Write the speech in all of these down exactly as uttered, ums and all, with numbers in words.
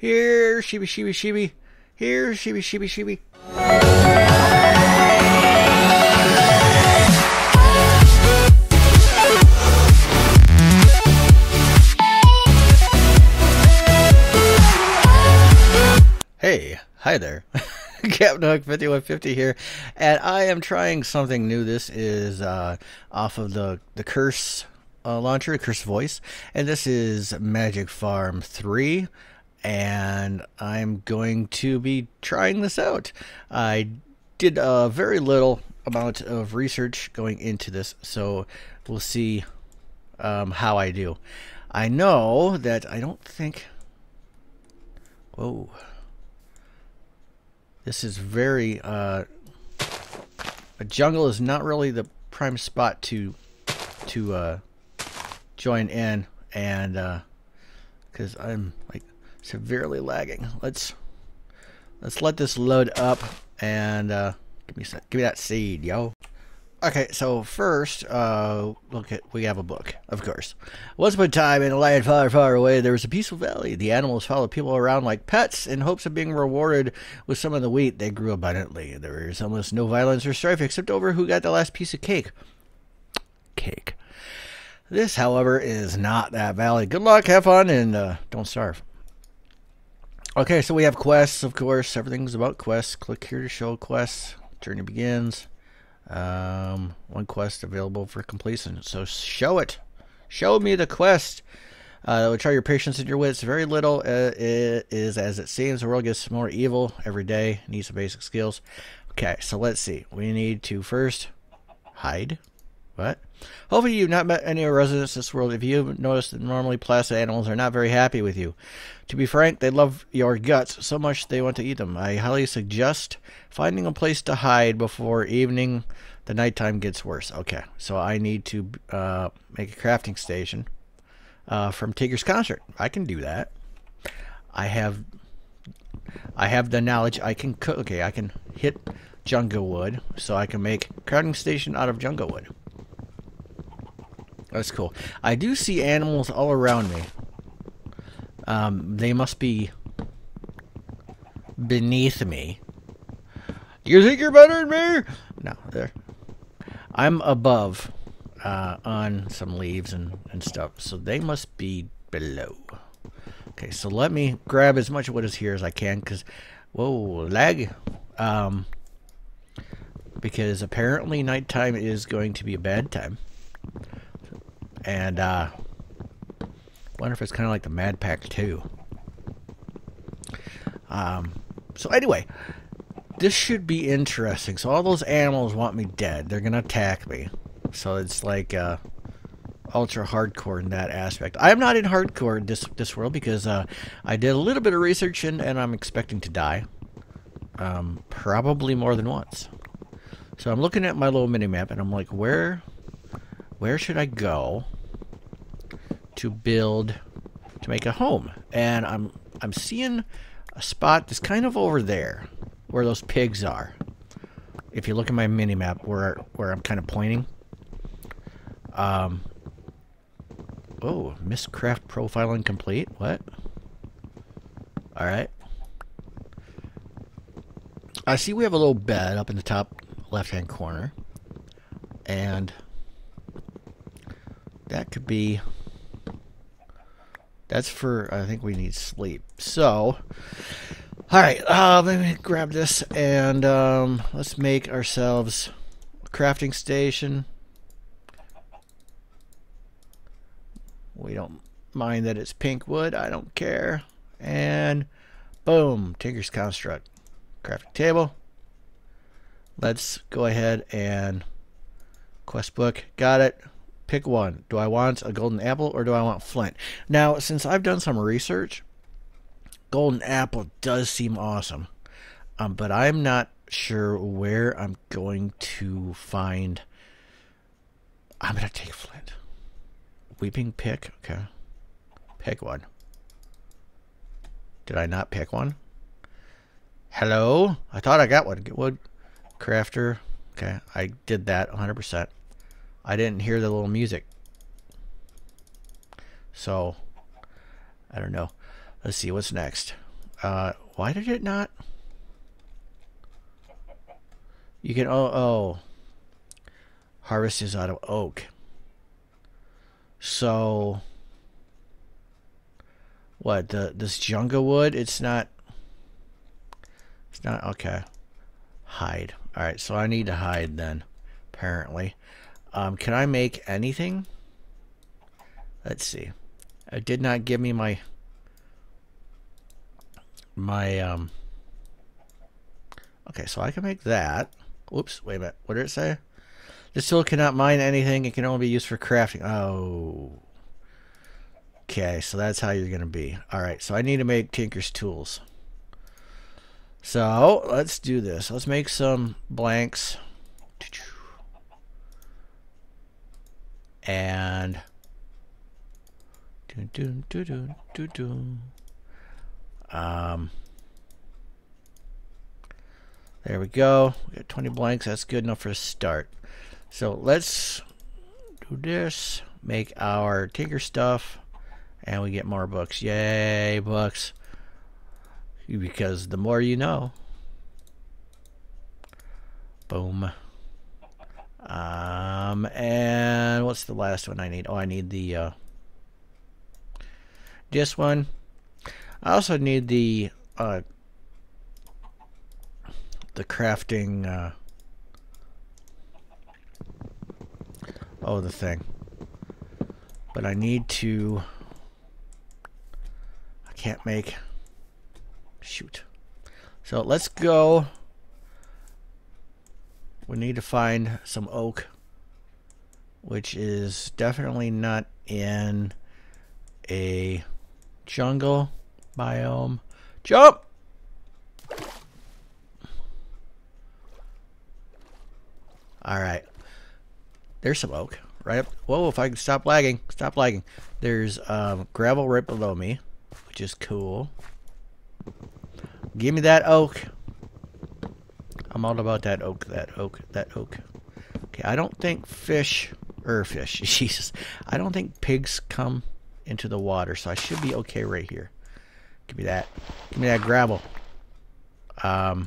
Here, sheeby, sheeby, sheeby. Here, sheeby, sheeby, sheeby. Hey, hi there. Captain Hook fifty-one fifty here, and I am trying something new. This is uh, off of the, the Curse uh, launcher, Curse Voice, and this is Magic Farm three. And I'm going to be trying this out. I did a very little amount of research going into this, so we'll see um, how I do. I know that I don't think... Whoa. This is very... Uh, a jungle is not really the prime spot to, to uh, join in, and uh, 'cause I'm like... severely lagging. Let's let's let this load up and uh, give me some, give me that seed, yo. Okay, so first, uh, look at we have a book, of course. Once upon a time in a land far, far away, there was a peaceful valley. The animals followed people around like pets in hopes of being rewarded with some of the wheat they grew abundantly. There was almost no violence or strife except over who got the last piece of cake. Cake. This, however, is not that valley. Good luck, have fun, and uh, don't starve. Okay, so we have quests, of course. Everything's about quests. Click here to show quests. Journey begins. Um, one quest available for completion. So show it. Show me the quest. Uh, that would try your patience and your wits. Very little uh, it is as it seems. The world gets more evil every day. Needs some basic skills. Okay, so let's see. We need to first hide. What? Hopefully you've not met any residents of this world. If you've noticed that normally placid animals are not very happy with you. To be frank, they love your guts so much they want to eat them. I highly suggest finding a place to hide before evening. The nighttime gets worse. Okay, so I need to uh, make a crafting station uh, from Tinker's Construct. I can do that. I have, I have the knowledge. I can cook. Okay, I can hit jungle wood, so I can make a crafting station out of jungle wood. That's cool. I do see animals all around me. Um, they must be beneath me. Do you think you're better than me? No, they're... I'm above uh, on some leaves and, and stuff, so they must be below. Okay, so let me grab as much of what is here as I can, because... Whoa, lag. Um, because apparently nighttime is going to be a bad time. And uh wonder if it's kind of like the Mad Pack two. Um, so anyway, this should be interesting. So all those animals want me dead. They're gonna attack me. So it's like uh, ultra hardcore in that aspect. I'm not in hardcore this this world because uh, I did a little bit of research and, and I'm expecting to die, um, probably more than once. So I'm looking at my little mini map and I'm like, where? Where should I go to build, to make a home? And I'm I'm seeing a spot that's kind of over there, where those pigs are. If you look at my mini map, where where I'm kind of pointing. Um. Oh, Miscraft profile incomplete. What? All right. I see we have a little bed up in the top left-hand corner, and. That could be, that's for, I think we need sleep. So, all right, uh, let me grab this and um, let's make ourselves a crafting station. We don't mind that it's pink wood, I don't care. And boom, Tinker's Construct, crafting table. Let's go ahead and quest book, got it. Pick one. Do I want a golden apple or do I want flint? Now, since I've done some research, golden apple does seem awesome. Um, but I'm not sure where I'm going to find... I'm going to take flint. Weeping pick. Okay. Pick one. Did I not pick one? Hello? I thought I got one. Get wood. Crafter. Okay. I did that one hundred percent. I didn't hear the little music. So, I don't know. Let's see what's next. Uh, why did it not? You can, oh, oh. Harvest is out of oak. So, what, the, this jungle wood, it's not, it's not, okay. Hide. All right, so I need to hide then, apparently. Um, can I make anything? Let's see. It did not give me my, my, um, okay, so I can make that. Oops, wait a minute. What did it say? This tool cannot mine anything. It can only be used for crafting. Oh. Okay, so that's how you're going to be. All right, so I need to make Tinker's tools. So let's do this. Let's make some blanks. And um, there we go. We got twenty blanks. That's good enough for a start. So let's do this. Make our Tinker stuff. And we get more books. Yay, books. Because the more you know. Boom. Um, and what's the last one I need? Oh, I need the, uh, this one. I also need the, uh, the crafting, uh, oh, the thing. But I need to, I can't make, shoot. So let's go. We need to find some oak, which is definitely not in a jungle biome. Jump! All right. There's some oak, right up. Whoa, if I can stop lagging, stop lagging. There's um, gravel right below me, which is cool. Give me that oak. I'm all about that oak, that oak, that oak. Okay, I don't think fish, or fish, Jesus. I don't think pigs come into the water, so I should be okay right here. Give me that. Give me that gravel. Um,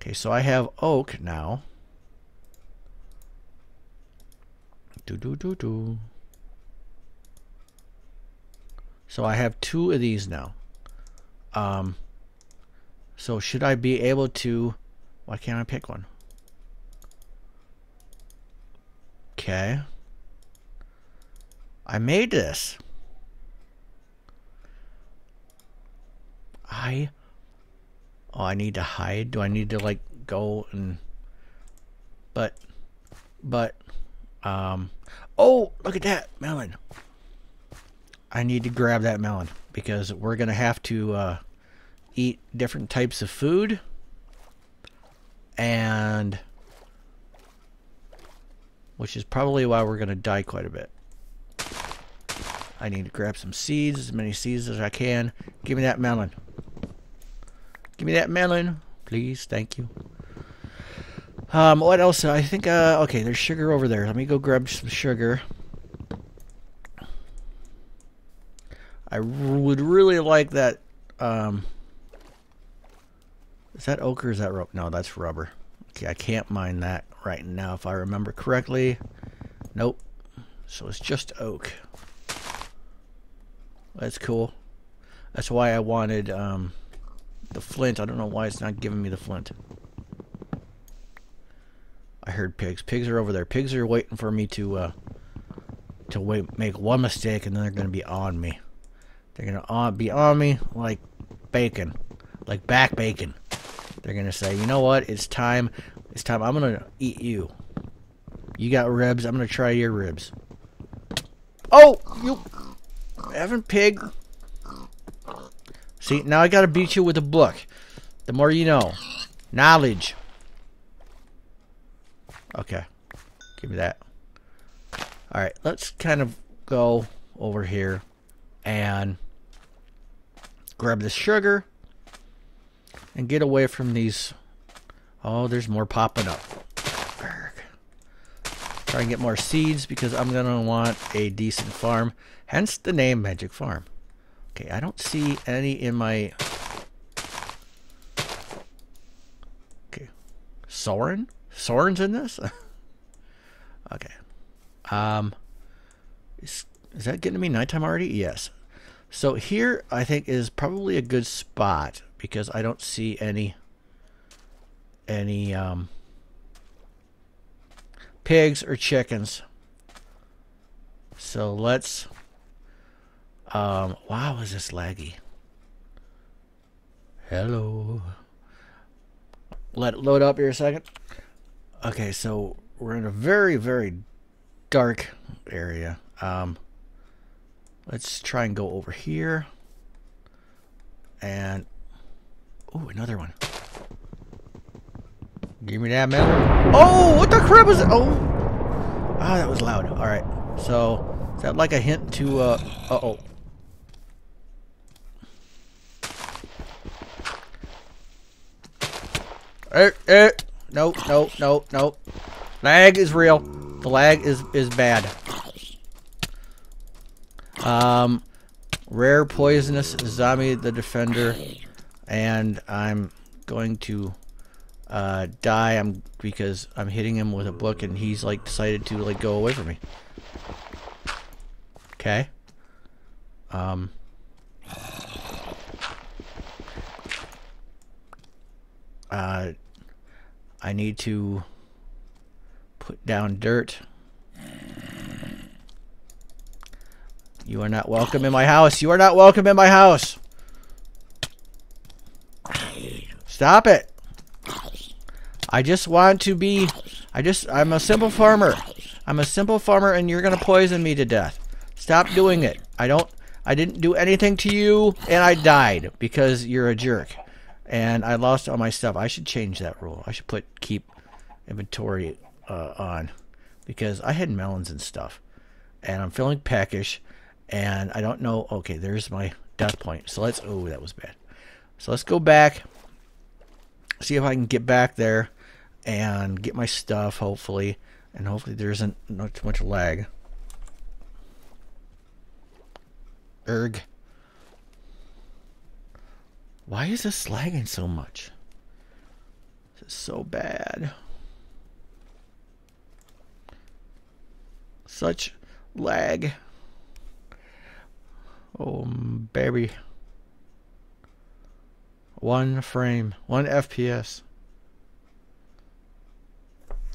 okay, so I have oak now. Do-do-do-do. So I have two of these now. Um, so should I be able to... Why can't I pick one? Okay. I made this. I... Oh, I need to hide? Do I need to, like, go and... But... But... Um... Oh! Look at that! Melon! I need to grab that melon. Because we're gonna have to, uh... eat different types of food. And... which is probably why we're gonna die quite a bit. I need to grab some seeds, as many seeds as I can. Give me that melon. Give me that melon, please. Thank you. Um, what else? I think, uh, okay, there's sugar over there. Let me go grab some sugar. I would really like that, um... Is that oak or is that rope? No, that's rubber. Okay, I can't mine that right now if I remember correctly. Nope. So it's just oak. That's cool. That's why I wanted um, the flint. I don't know why it's not giving me the flint. I heard pigs. Pigs are over there. Pigs are waiting for me to uh, to wait, make one mistake, and then they're going to be on me. They're going to be on me like bacon. Like back bacon. They're going to say, you know what? It's time. It's time. I'm going to eat you. You got ribs. I'm going to try your ribs. Oh! You... Evan pig. See, now I gotta beat you with a book. The more you know. Knowledge. Okay. Give me that. Alright, let's kind of go over here and grab the sugar and get away from these. Oh, there's more popping up. Try and get more seeds because I'm gonna want a decent farm. Hence the name Magic Farm. Okay, I don't see any in my Soren? Soren's in this? Okay. Um, is, is that getting to be nighttime already? Yes. So here, I think, is probably a good spot because I don't see any any um, pigs or chickens. So let's... Um, wow, is this laggy? Hello. Let it load up here a second. Okay, so we're in a very, very dark area. Um, let's try and go over here. And, oh, another one. Give me that metal. Oh, what the crap is it? Oh, ah, that was loud. All right, so is that like a hint to, uh, uh-oh. Er, er. No, no, no, no. Lag is real. The lag is is bad. Um, rare poisonous zombie the defender, and I'm going to uh, die. I'm because I'm hitting him with a book, and he's like decided to like go away from me. Okay. Um. Uh. I need to put down dirt. You are not welcome in my house. You are not welcome in my house. Stop it. I just want to be... I just... I'm a simple farmer. I'm a simple farmer and you're going to poison me to death. Stop doing it. I don't... I didn't do anything to you and I died because you're a jerk. And I lost all my stuff. I should change that rule. I should put keep inventory uh, on. Because I had melons and stuff. And I'm feeling peckish. And I don't know. Okay, there's my death point. So let's... Oh, that was bad. So let's go back. See if I can get back there. And get my stuff, hopefully. And hopefully there isn't not too much lag. Erg. Why is this lagging so much? This is so bad. Such lag. Oh, baby. One frame. One F P S.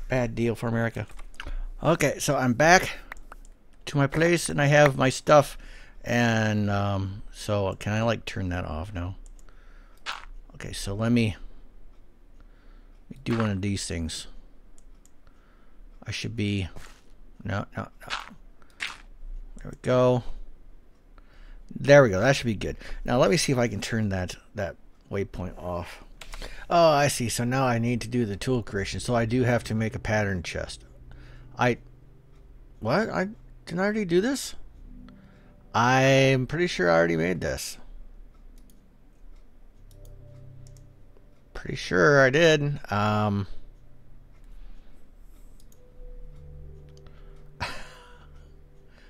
Bad deal for America. Okay, so I'm back to my place and I have my stuff. And um, so can I like turn that off now? Okay, so let me, let me do one of these things. I should be, no, no, no. There we go. There we go. That should be good. Now let me see if I can turn that that waypoint off. Oh, I see. So now I need to do the tool creation. So I do have to make a pattern chest. I, what? I didn't I already do this? I'm pretty sure I already made this. Pretty sure I did. Um,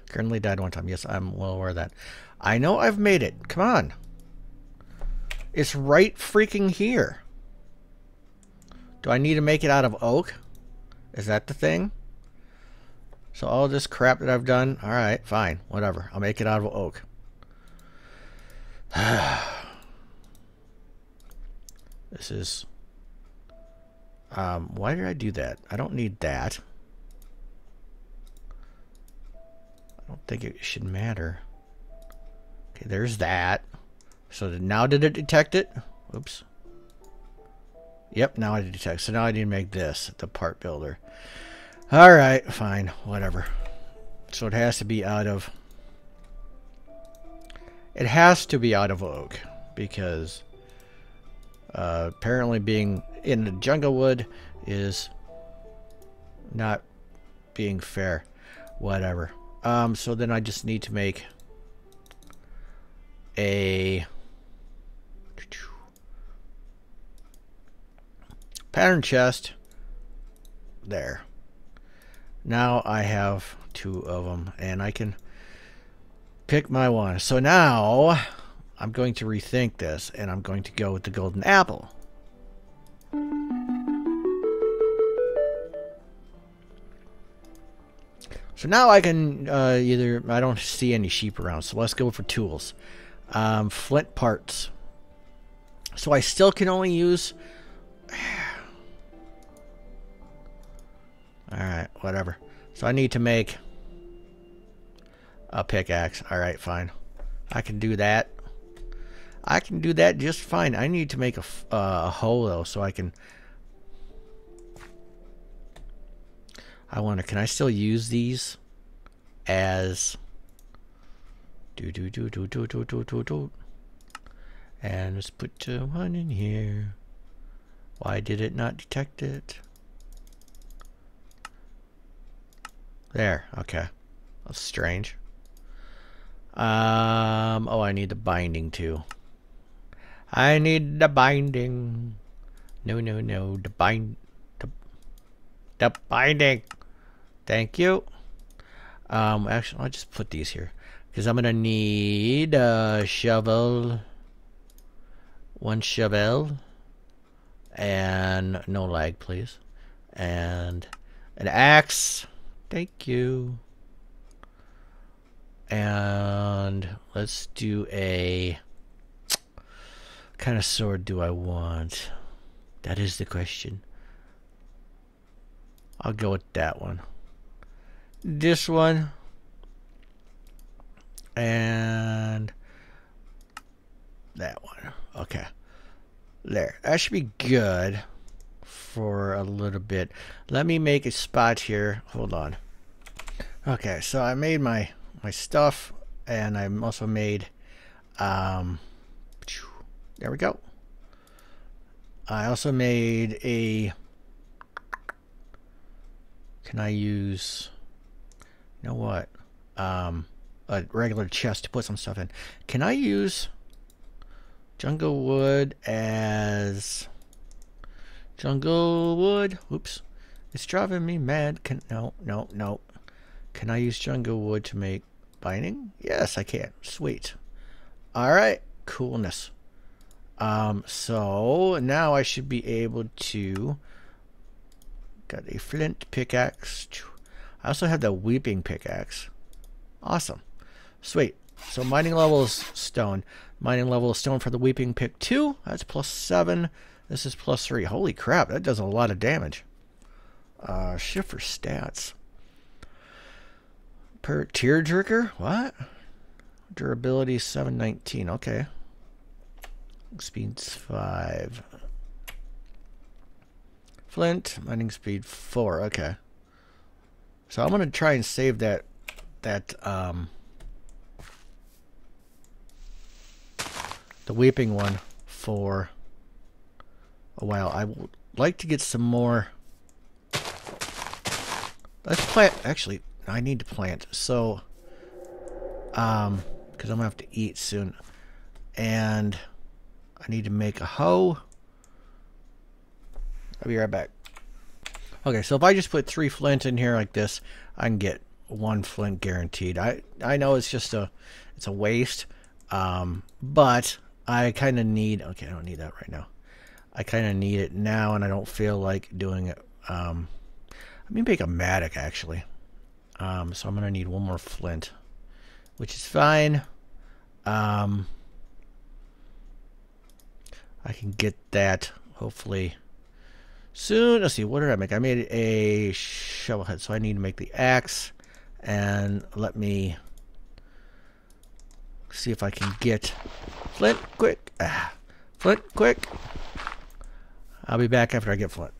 currently died one time. Yes, I'm well aware of that. I know I've made it. Come on. It's right freaking here. Do I need to make it out of oak? Is that the thing? So all this crap that I've done. All right, fine. Whatever. I'll make it out of oak. This is, um, why did I do that? I don't need that. I don't think it should matter. Okay, there's that. So now did it detect it? Oops. Yep, now I detect. So now I need to make this, the part builder. All right, fine, whatever. So it has to be out of, it has to be out of oak because... Uh, apparently being in the jungle wood is not being fair. Whatever. Um, so then I just need to make a pattern chest. There. Now I have two of them and I can pick my one. So now... I'm going to rethink this, and I'm going to go with the golden apple. So now I can uh, either... I don't see any sheep around, so let's go for tools. Um, flint parts. So I still can only use... Alright, whatever. So I need to make a pickaxe. Alright, fine. I can do that. I can do that just fine. I need to make a, uh, a hole, though, so I can... I wonder, can I still use these as do do do do do do do do do? And let's put uh, one in here. Why did it not detect it? There. Okay, that's strange. Um. Oh, I need the binding too. I need the binding. No, no, no. The bind. The, the binding. Thank you. Um, actually, I'll just put these here because I'm gonna need a shovel, one shovel, and no lag, please, and an axe. Thank you. And let's do a. What kind of sword do I want? That is the question. I'll go with that one. This one and that one. Okay, there, that should be good for a little bit. Let me make a spot here, hold on. Okay, so I made my my stuff, and I also made um there we go. I also made a, can I use, you know what, um, a regular chest to put some stuff in. Can I use jungle wood as jungle wood? Oops, it's driving me mad. Can, no, no, no. Can I use jungle wood to make binding? Yes, I can. Sweet. All right, coolness. Um, so now I should be able to. Got a flint pickaxe. I also have the weeping pickaxe. Awesome. Sweet. So mining level is stone. Mining level is stone for the weeping pick two. That's plus seven. This is plus three. Holy crap, that does a lot of damage. Uh, shift for stats. Per tear jerker? What? Durability seven nineteen. Okay. Speed's five. Flint. Mining speed four. Okay. So I'm gonna try and save that that um the weeping one for a while. I would like to get some more. Let's plant. Actually, I need to plant. So um because I'm gonna have to eat soon, and I need to make a hoe. I'll be right back. Okay, so if I just put three flint in here like this, I can get one flint guaranteed. I I know it's just a it's a waste, um, but I kind of need. Okay, I don't need that right now. I kind of need it now, and I don't feel like doing it. Um, let me make a mattock actually. Um, so I'm gonna need one more flint, which is fine. Um, I can get that hopefully. Soon, let's see, what did I make? I made a shovel head, so I need to make the axe. And let me see if I can get flint quick. Ah, flint quick. I'll be back after I get flint.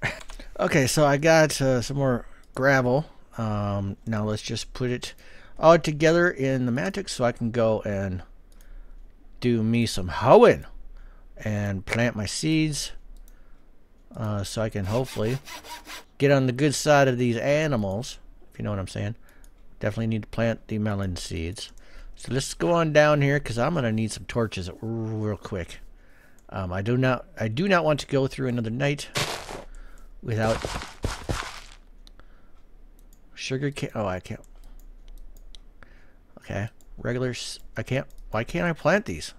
Okay, so I got uh, some more gravel. Um, now let's just put it all together in the magic so I can go and do me some hoeing and plant my seeds. Uh, so I can hopefully get on the good side of these animals, if you know what I'm saying. Definitely need to plant the melon seeds. So let's go on down here because I'm gonna need some torches real quick. Um, I do not, I do not want to go through another night without sugar cane. Oh, I can't. Okay, regular. I can't. Why can't I plant these?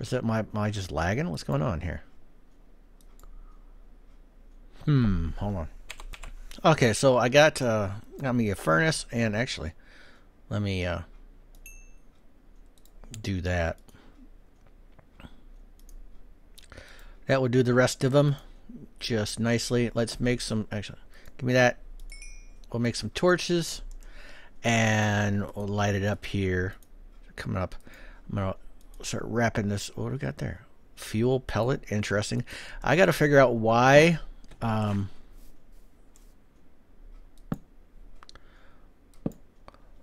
Is that my, my just lagging? What's going on here? Hmm, hold on. Okay, so I got uh, got me a furnace, and actually, let me uh, do that. That will do the rest of them just nicely. Let's make some. Actually, give me that. We'll make some torches, and we'll light it up here. Coming up, I'm gonna start wrapping this. What do we got there? Fuel pellet. Interesting. I got to figure out why. Um,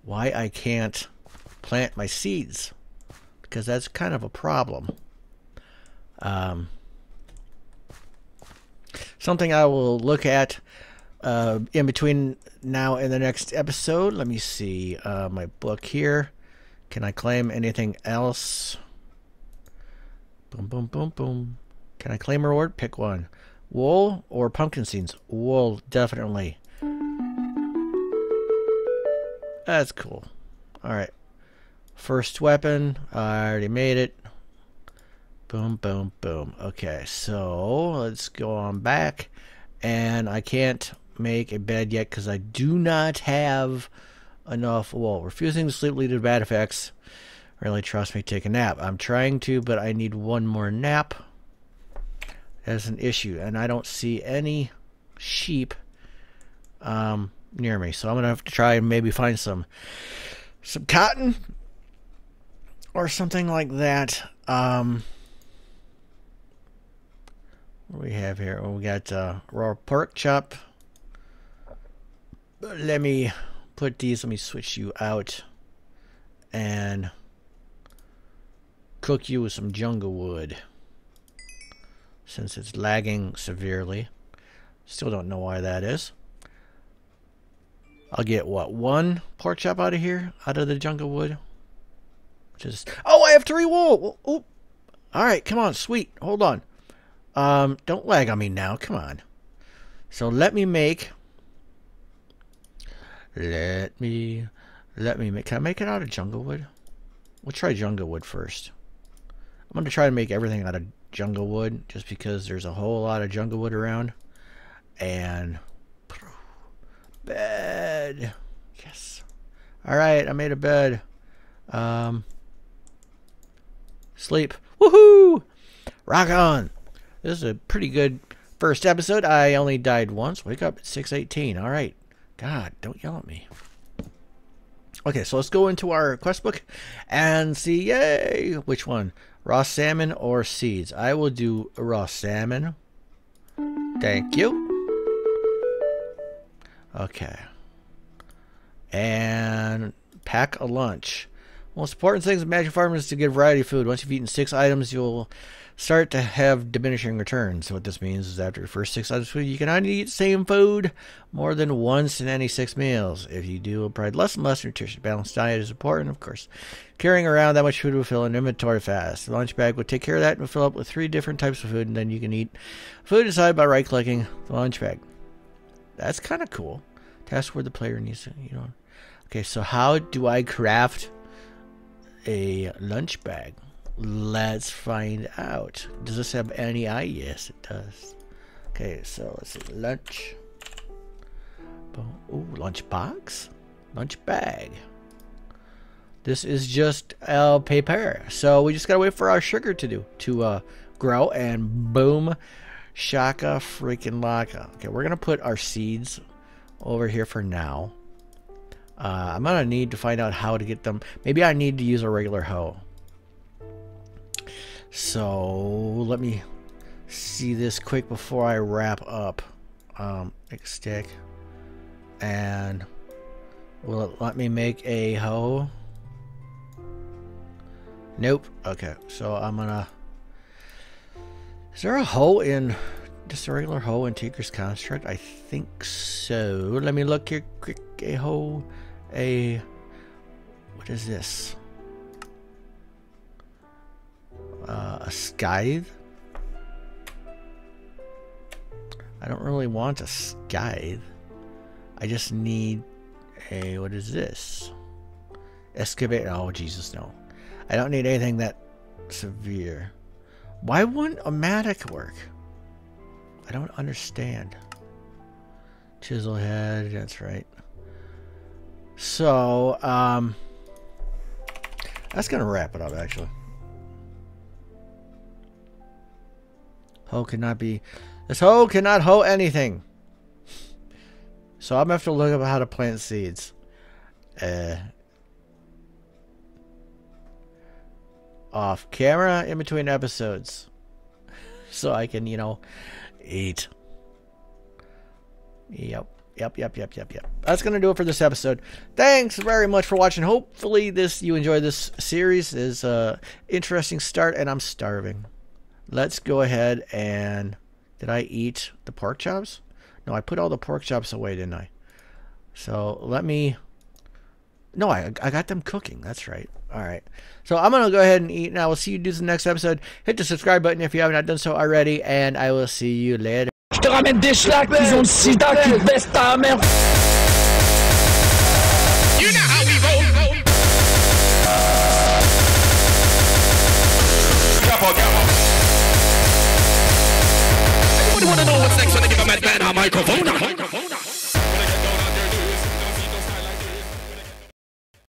why I can't plant my seeds, because that's kind of a problem. Um, something I will look at uh, in between now and the next episode. Let me see uh, my book here. Can I claim anything else? Boom, boom, boom, boom. Can I claim reward? Pick one. Wool or pumpkin seeds? Wool, definitely. That's cool. Alright. First weapon. I already made it. Boom, boom, boom. Okay, so let's go on back. And I can't make a bed yet because I do not have enough wool. Refusing to sleep leads to bad effects. Really, trust me, take a nap. I'm trying to, but I need one more nap. That's an issue. And I don't see any sheep um, near me. So I'm going to have to try and maybe find some some cotton or something like that. Um, what do we have here? Oh, we got uh, raw pork chop. Let me put these. Let me switch you out and cook you with some jungle wood, since it's lagging severely. Still don't know why that is. I'll get what, one pork chop out of here, out of the jungle wood. Just oh, I have three wool. Oh, all right, come on, sweet. Hold on. Um, don't lag on me now. Come on. So let me make. Let me, let me make. Can I make it out of jungle wood? We'll try jungle wood first. I'm going to try to make everything out of jungle wood, just because there's a whole lot of jungle wood around. And bed. Yes. All right, I made a bed. Um, sleep. Woohoo! Rock on. This is a pretty good first episode. I only died once. Wake up at six eighteen. All right. God, don't yell at me. Okay, so let's go into our quest book and see, yay, which one? Raw salmon or seeds? I will do raw salmon. Thank you. Okay. And pack a lunch. Most important things in Magic Farm is to get variety of food. Once you've eaten six items, you'll start to have diminishing returns. So what this means is after your first six items of food, you can only eat the same food more than once in any six meals. If you do, it'll provide less and less nutrition. Balanced diet is important, of course. Carrying around that much food will fill an inventory fast. The lunch bag will take care of that and will fill up with three different types of food, and then you can eat food inside by right-clicking the lunch bag. That's kind of cool. That's where the player needs to, you know. Okay, so how do I craft a lunch bag? Let's find out. Does this have any eye? Yes, it does. Okay, so let's see. Lunch. Oh, lunch box? Lunch bag. This is just el paper. So we just gotta wait for our sugar to do to uh, grow, and boom, shaka freaking laka. Okay, we're gonna put our seeds over here for now. Uh, I'm gonna need to find out how to get them. Maybe I need to use a regular hoe. So let me see this quick before I wrap up. Um, make a stick, and will it let me make a hoe? Nope. Okay, so I'm gonna. Is there a hoe in? Just a regular hoe in Tinker's Construct? I think so. Let me look here quick. A hoe. A, what is this? Uh, a scythe? I don't really want a scythe. I just need a, what is this? Excavate. Oh, Jesus, no. I don't need anything that severe. Why wouldn't a mattock work? I don't understand. Chisel head, that's right. So, um, that's going to wrap it up, actually. Hoe could not be... This hoe cannot hoe anything. So I'm going to have to look up how to plant seeds. Uh, off camera, in between episodes. So I can, you know, eat. Yep. Yep, yep, yep, yep, yep. That's going to do it for this episode. Thanks very much for watching. Hopefully this you enjoyed this series. It's an interesting start, and I'm starving. Let's go ahead and... Did I eat the pork chops? No, I put all the pork chops away, didn't I? So let me... No, I, I got them cooking. That's right. All right. So I'm going to go ahead and eat, and I will see you dudes in the next episode. Hit the subscribe button if you have not done so already, and I will see you later. Je te ramène des schlacs qui ont le sida qui baisse ta mère. You know how we roll. Come on, come on. Everybody wanna know what's next when they give a madman a microphone?